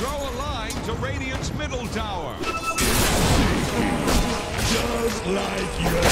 Draw a line to Radiant's middle tower. Just like your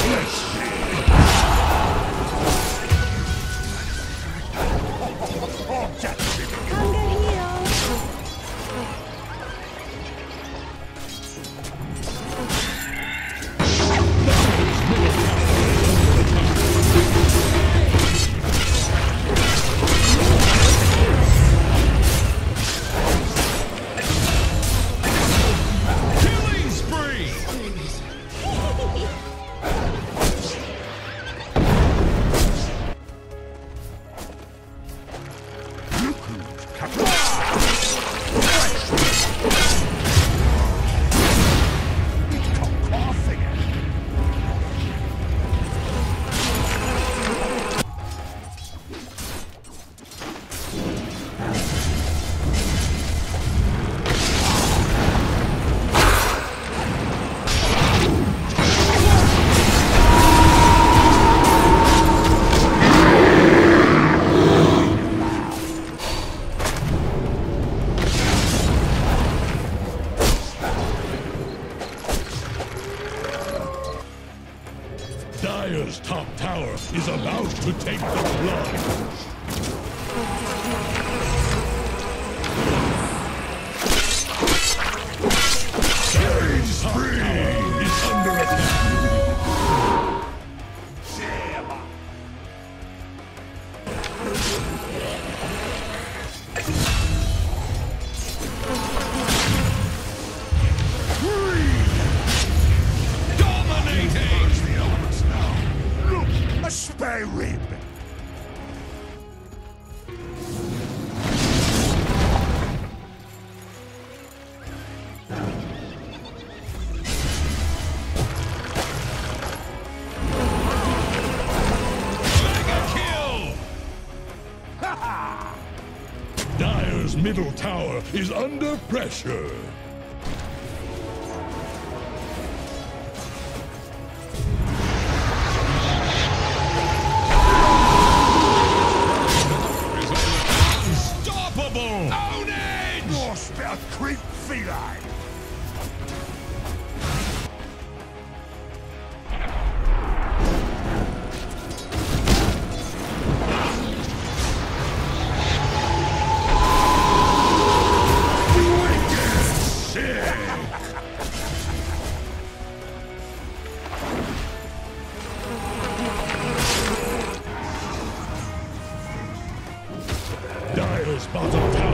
Dire's top tower is about to take the blood. Dire's top tower is under attack. Rib. Mega kill! Dire's middle tower is under pressure. Dire's bottom tower.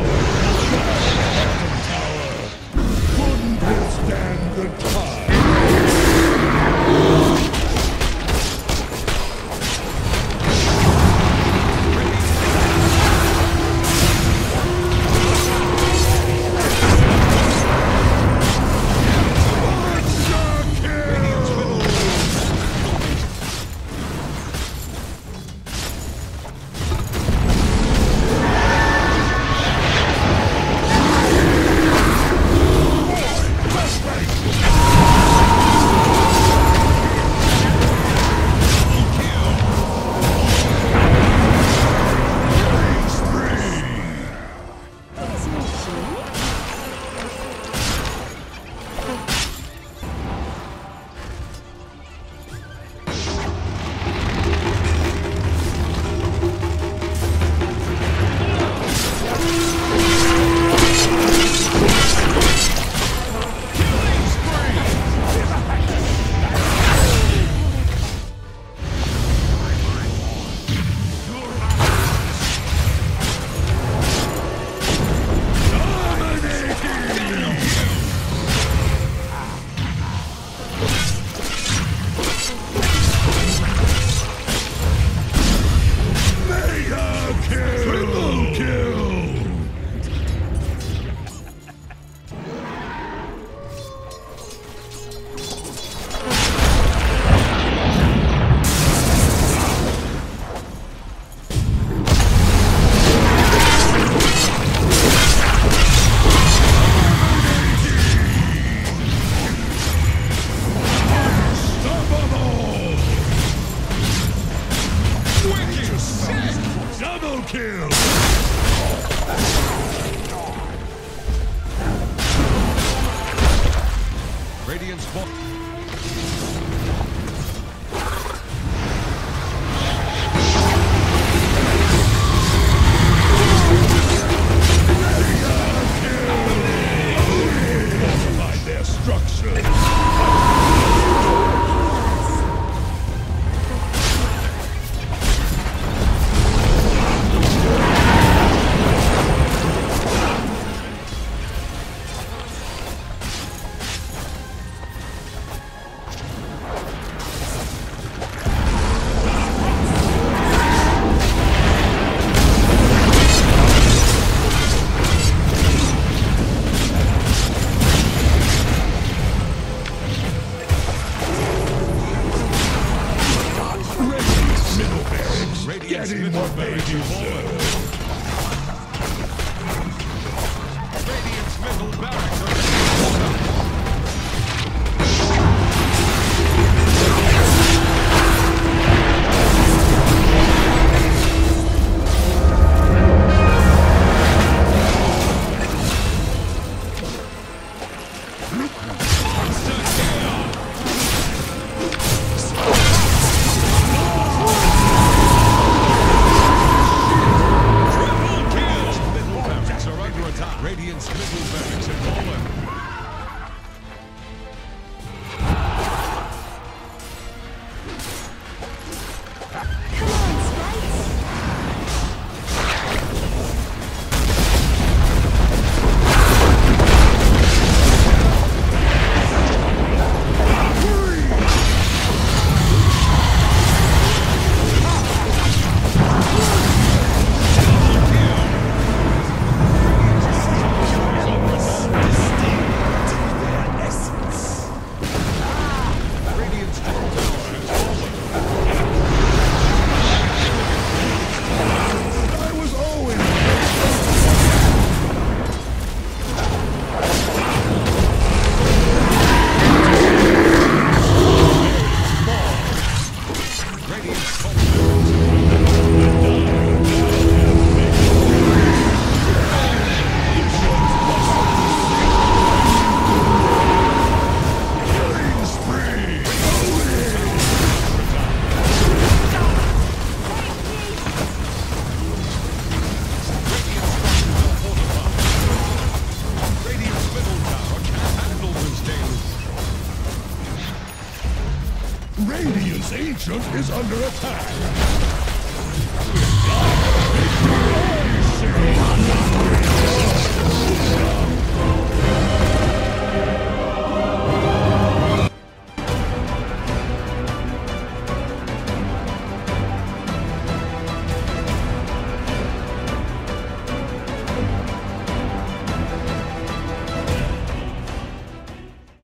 Radiant's Ancient is under attack!